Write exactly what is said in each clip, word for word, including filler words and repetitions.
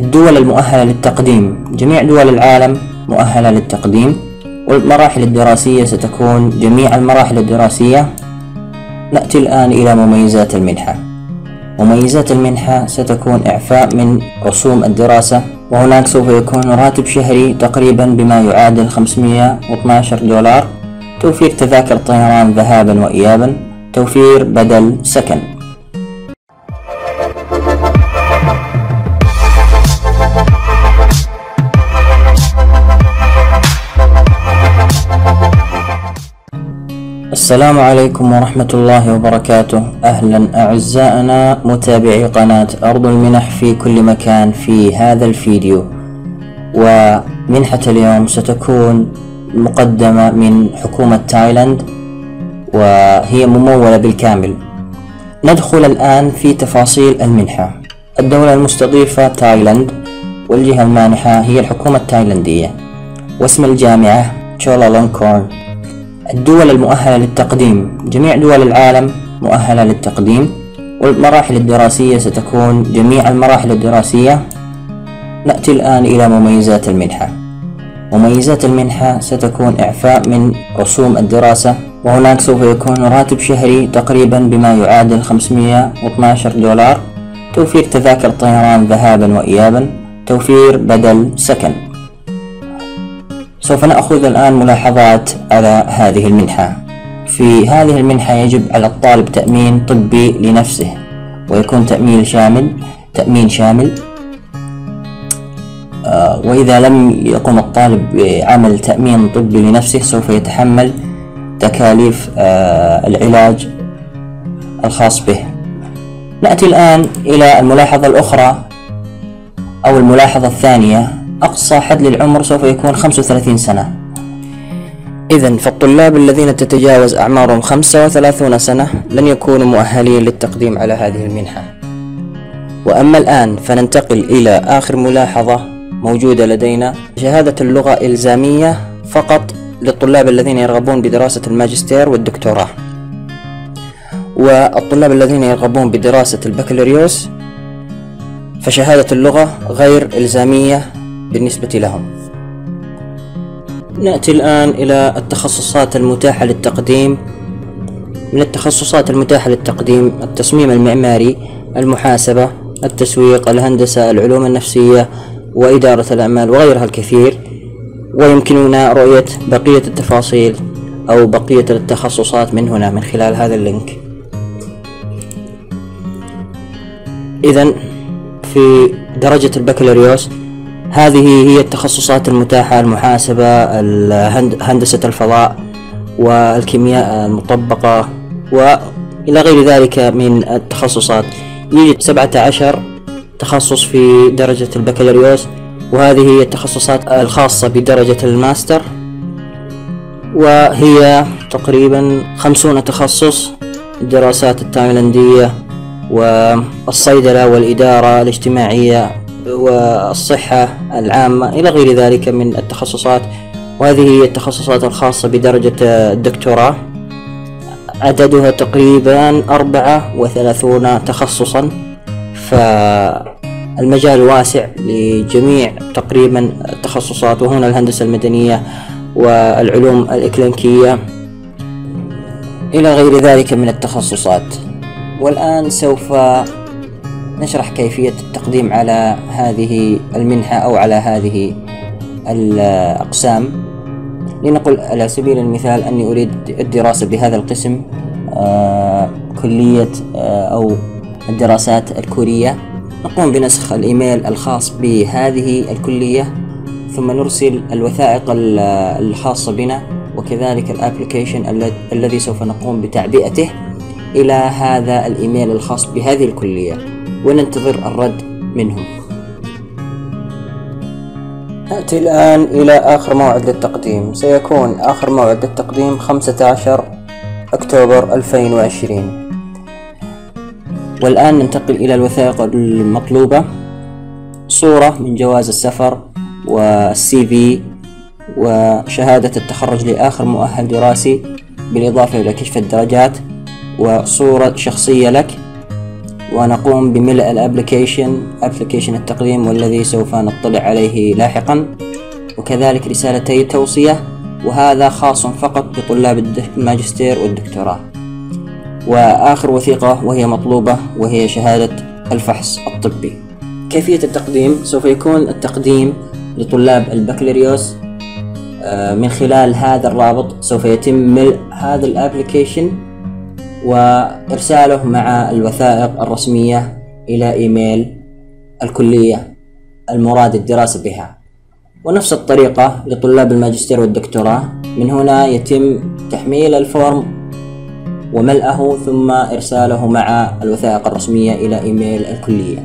الدول المؤهلة للتقديم، جميع دول العالم مؤهلة للتقديم. والمراحل الدراسية ستكون جميع المراحل الدراسية. نأتي الآن إلى مميزات المنحة. مميزات المنحة ستكون إعفاء من رسوم الدراسة، وهناك سوف يكون راتب شهري تقريبا بما يعادل خمسمئة واثني عشر دولار، توفير تذاكر طيران ذهابا وإيابا، توفير بدل سكن. السلام عليكم ورحمة الله وبركاته. أهلا أعزائنا متابعي قناة أرض المنح في كل مكان. في هذا الفيديو ومنحة اليوم ستكون مقدمة من حكومة تايلاند وهي ممولة بالكامل. ندخل الآن في تفاصيل المنحة. الدولة المستضيفة تايلاند، والجهة المانحة هي الحكومة التايلندية، واسم الجامعة تشولا لونكورن. الدول المؤهلة للتقديم، جميع دول العالم مؤهلة للتقديم. والمراحل الدراسية ستكون جميع المراحل الدراسية. نأتي الآن إلى مميزات المنحة. مميزات المنحة ستكون إعفاء من رسوم الدراسة، وهناك سوف يكون راتب شهري تقريبا بما يعادل خمسمئة واثني عشر دولار، توفير تذاكر طيران ذهابا وإيابا، توفير بدل سكن. سوف نأخذ الآن ملاحظات على هذه المنحة. في هذه المنحة يجب على الطالب تأمين طبي لنفسه، ويكون تأمين شامل تأمين شامل وإذا لم يقم الطالب بعمل تأمين طبي لنفسه سوف يتحمل تكاليف العلاج الخاص به. نأتي الآن إلى الملاحظة الأخرى أو الملاحظة الثانية. أقصى حد للعمر سوف يكون خمسة وثلاثين سنة. إذن فالطلاب الذين تتجاوز أعمارهم خمسة وثلاثين سنة لن يكونوا مؤهلين للتقديم على هذه المنحة. وأما الآن فننتقل إلى آخر ملاحظة موجودة لدينا. شهادة اللغة إلزامية فقط للطلاب الذين يرغبون بدراسة الماجستير والدكتوراه، والطلاب الذين يرغبون بدراسة البكالوريوس فشهادة اللغة غير إلزامية بالنسبة لهم. نأتي الآن إلى التخصصات المتاحة للتقديم. من التخصصات المتاحة للتقديم التصميم المعماري، المحاسبة، التسويق، الهندسة، العلوم النفسية، وإدارة الأعمال وغيرها الكثير. ويمكننا رؤية بقية التفاصيل أو بقية التخصصات من هنا من خلال هذا اللينك. إذن في درجة البكالوريوس هذه هي التخصصات المتاحة: المحاسبة، هندسة الفضاء، والكيمياء المطبقة، وإلى غير ذلك من التخصصات. يوجد سبعة عشر تخصص في درجة البكالوريوس، وهذه هي التخصصات الخاصة بدرجة الماستر، وهي تقريبا خمسون تخصص: الدراسات التايلاندية، والصيدلة، والإدارة الاجتماعية، والصحة العامة، إلى غير ذلك من التخصصات. وهذه هي التخصصات الخاصة بدرجة الدكتوراه، عددها تقريبا أربعة وثلاثون تخصصا، فالمجال واسع لجميع تقريبا التخصصات. وهنا الهندسة المدنية والعلوم الإكلينيكية إلى غير ذلك من التخصصات. والآن سوف نشرح كيفية التقديم على هذه المنحة أو على هذه الأقسام. لنقل على سبيل المثال أني أريد الدراسة بهذا القسم، كلية أو الدراسات الكورية. نقوم بنسخ الإيميل الخاص بهذه الكلية، ثم نرسل الوثائق الخاصة بنا، وكذلك الابليكيشن الذي سوف نقوم بتعبئته إلى هذا الإيميل الخاص بهذه الكلية، وننتظر الرد منهم. نأتي الآن إلى آخر موعد للتقديم. سيكون آخر موعد للتقديم خمسة عشر أكتوبر ألفين وعشرين. والآن ننتقل إلى الوثائق المطلوبة: صورة من جواز السفر، والسي في، وشهادة التخرج لآخر مؤهل دراسي، بالإضافة إلى كشف الدرجات، وصورة شخصية لك، ونقوم بملء الابليكيشن ابليكيشن التقديم والذي سوف نطلع عليه لاحقا، وكذلك رسالتي توصية، وهذا خاص فقط بطلاب الماجستير والدكتوراه. وآخر وثيقة وهي مطلوبة وهي شهادة الفحص الطبي. كيفية التقديم؟ سوف يكون التقديم لطلاب البكالوريوس من خلال هذا الرابط. سوف يتم ملء هذا الابليكيشن وإرساله مع الوثائق الرسمية إلى إيميل الكلية المراد الدراسة بها، ونفس الطريقة لطلاب الماجستير والدكتوراه. من هنا يتم تحميل الفورم وملئه ثم إرساله مع الوثائق الرسمية إلى إيميل الكلية.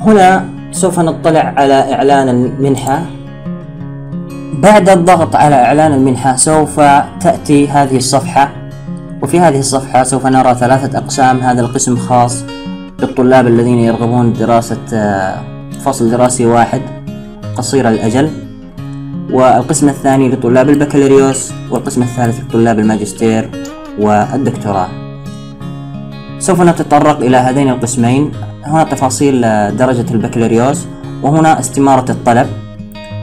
هنا سوف نطلع على إعلان المنحة. بعد الضغط على إعلان المنحة سوف تأتي هذه الصفحة، وفي هذه الصفحة سوف نرى ثلاثة أقسام. هذا القسم خاص بالطلاب الذين يرغبون بدراسة فصل دراسي واحد قصير الأجل، والقسم الثاني لطلاب البكالوريوس، والقسم الثالث لطلاب الماجستير والدكتوراه. سوف نتطرق إلى هذين القسمين. هنا تفاصيل درجة البكالوريوس، وهنا استمارة الطلب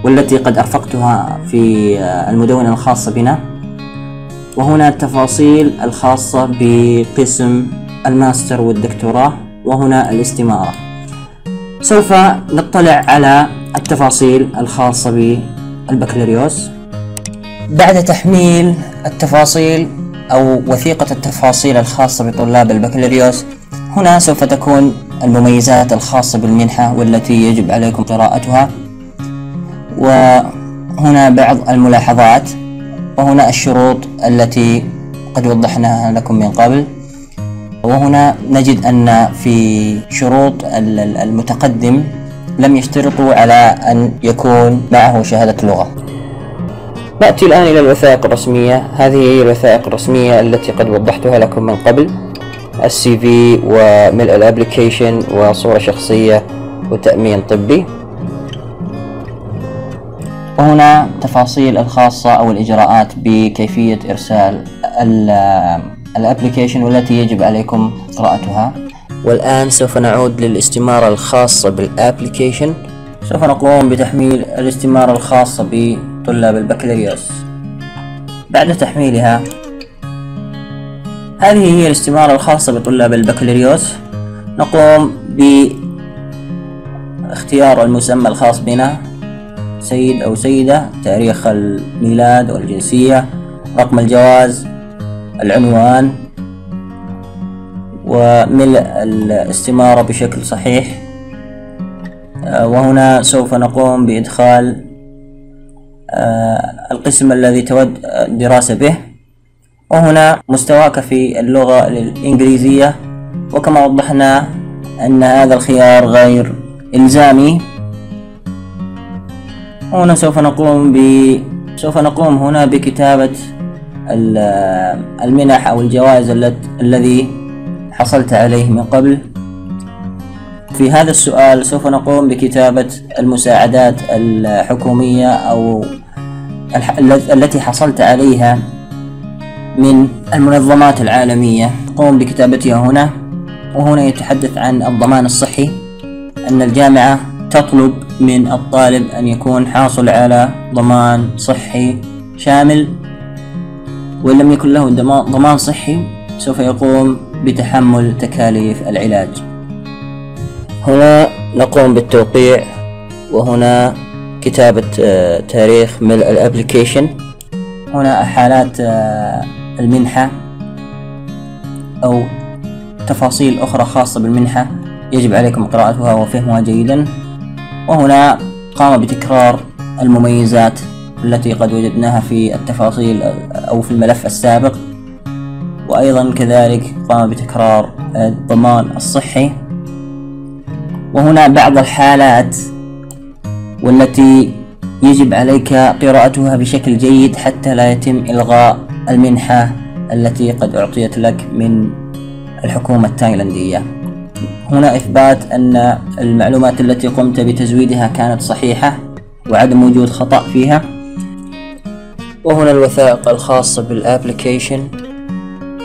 والتي قد أرفقتها في المدونة الخاصة بنا، وهنا التفاصيل الخاصة بقسم الماستر والدكتوراه، وهنا الاستمارة. سوف نطلع على التفاصيل الخاصة بالبكالوريوس. بعد تحميل التفاصيل أو وثيقة التفاصيل الخاصة بطلاب البكالوريوس، هنا سوف تكون المميزات الخاصة بالمنحة والتي يجب عليكم قراءتها، وهنا بعض الملاحظات، وهنا الشروط التي قد وضحناها لكم من قبل. وهنا نجد أن في شروط المتقدم لم يشترطوا على أن يكون معه شهادة لغة. نأتي الآن إلى الوثائق الرسمية. هذه هي الوثائق الرسمية التي قد وضحتها لكم من قبل: السي في وملء الابليكيشن وصورة شخصية وتأمين طبي. وهنا تفاصيل الخاصة أو الإجراءات بكيفية إرسال الابليكيشن والتي يجب عليكم قراءتها. والآن سوف نعود للاستمارة الخاصة بالابليكيشن. سوف نقوم بتحميل الاستمارة الخاصة بطلاب البكالوريوس. بعد تحميلها، هذه هي الاستمارة الخاصة بطلاب البكالوريوس. نقوم باختيار المسمى الخاص بنا: سيد أو سيدة، تاريخ الميلاد والجنسية، رقم الجواز، العنوان، وملء الاستمارة بشكل صحيح. وهنا سوف نقوم بإدخال القسم الذي تود الدراسة به، وهنا مستواك في اللغة الإنجليزية. وكما وضحنا أن هذا الخيار غير إلزامي. هنا سوف نقوم ب... سوف نقوم هنا بكتابة المنح أو الجوائز التي الذي حصلت عليه من قبل. في هذا السؤال سوف نقوم بكتابة المساعدات الحكومية أو الح... التي حصلت عليها من المنظمات العالمية، نقوم بكتابتها هنا. وهنا يتحدث عن الضمان الصحي، أن الجامعة تطلب من الطالب أن يكون حاصل على ضمان صحي شامل، وإن لم يكن له ضمان صحي سوف يقوم بتحمل تكاليف العلاج. هنا نقوم بالتوقيع، وهنا كتابة تاريخ ملء الابليكيشن. هنا حالات المنحة أو تفاصيل أخرى خاصة بالمنحة يجب عليكم قراءتها وفهمها جيدا. وهنا قام بتكرار المميزات التي قد وجدناها في التفاصيل أو في الملف السابق، وأيضا كذلك قام بتكرار الضمان الصحي. وهنا بعض الحالات والتي يجب عليك قراءتها بشكل جيد حتى لا يتم إلغاء المنحة التي قد أعطيت لك من الحكومة التايلاندية. هنا إثبات أن المعلومات التي قمت بتزويدها كانت صحيحة وعدم وجود خطأ فيها. وهنا الوثائق الخاصة بالابليكيشن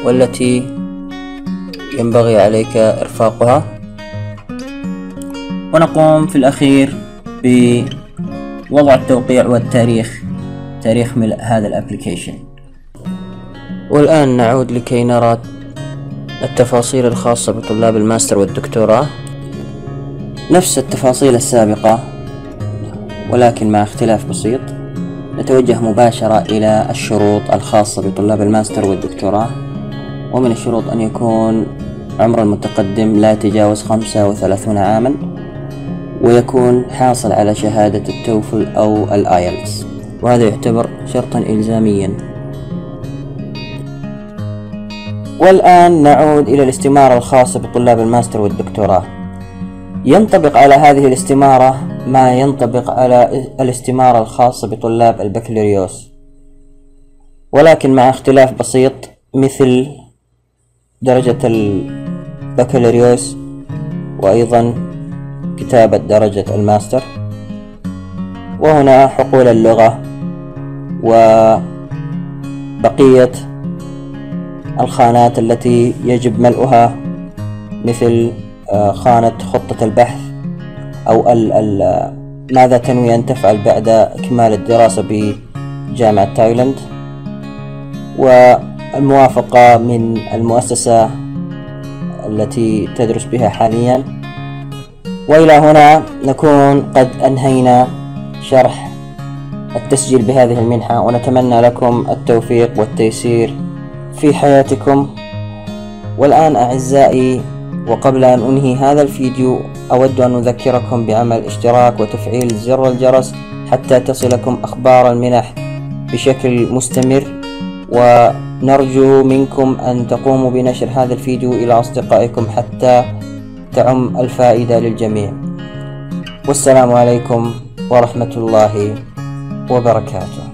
والتي ينبغي عليك إرفاقها. ونقوم في الأخير بوضع التوقيع والتاريخ، تاريخ ملء هذا الأبليكيشن. والآن نعود لكي نرى التفاصيل الخاصة بطلاب الماستر والدكتوراه، نفس التفاصيل السابقة ولكن مع اختلاف بسيط. نتوجه مباشرة إلى الشروط الخاصة بطلاب الماستر والدكتوراه، ومن الشروط أن يكون عمر المتقدم لا يتجاوز خمسة وثلاثين عاما، ويكون حاصل على شهادة التوفل أو الآيلتس، وهذا يعتبر شرطا إلزاميا. والآن نعود إلى الاستمارة الخاصة بطلاب الماستر والدكتوراه. ينطبق على هذه الاستمارة ما ينطبق على الاستمارة الخاصة بطلاب البكالوريوس، ولكن مع اختلاف بسيط، مثل درجة البكالوريوس وأيضا كتابة درجة الماستر. وهنا حقول اللغة وبقية الخانات التي يجب ملؤها، مثل خانة خطة البحث أو ال ال ماذا تنوي أن تفعل بعد إكمال الدراسة بجامعة تايلاند، والموافقة من المؤسسة التي تدرس بها حاليا. وإلى هنا نكون قد أنهينا شرح التسجيل بهذه المنحة، ونتمنى لكم التوفيق والتيسير في حياتكم. والآن أعزائي، وقبل أن أنهي هذا الفيديو أود أن أذكركم بعمل اشتراك وتفعيل زر الجرس حتى تصلكم أخبار المنح بشكل مستمر، ونرجو منكم أن تقوموا بنشر هذا الفيديو إلى أصدقائكم حتى تعم الفائدة للجميع. والسلام عليكم ورحمة الله وبركاته.